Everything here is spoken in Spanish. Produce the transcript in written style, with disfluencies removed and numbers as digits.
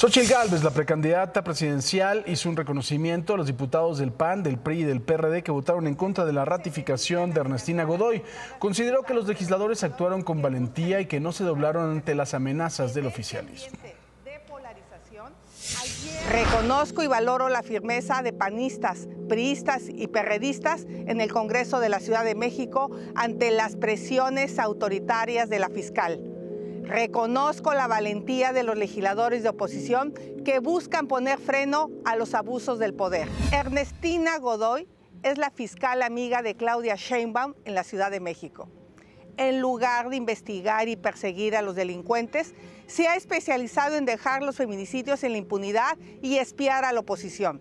Xóchitl Gálvez, la precandidata presidencial, hizo un reconocimiento a los diputados del PAN, del PRI y del PRD que votaron en contra de la ratificación de Ernestina Godoy. Consideró que los legisladores actuaron con valentía y que no se doblaron ante las amenazas del oficialismo. Reconozco y valoro la firmeza de panistas, priistas y perredistas en el Congreso de la Ciudad de México ante las presiones autoritarias de la fiscal. Reconozco la valentía de los legisladores de oposición que buscan poner freno a los abusos del poder. Ernestina Godoy es la fiscal amiga de Claudia Sheinbaum en la Ciudad de México. En lugar de investigar y perseguir a los delincuentes, se ha especializado en dejar los feminicidios en la impunidad y espiar a la oposición.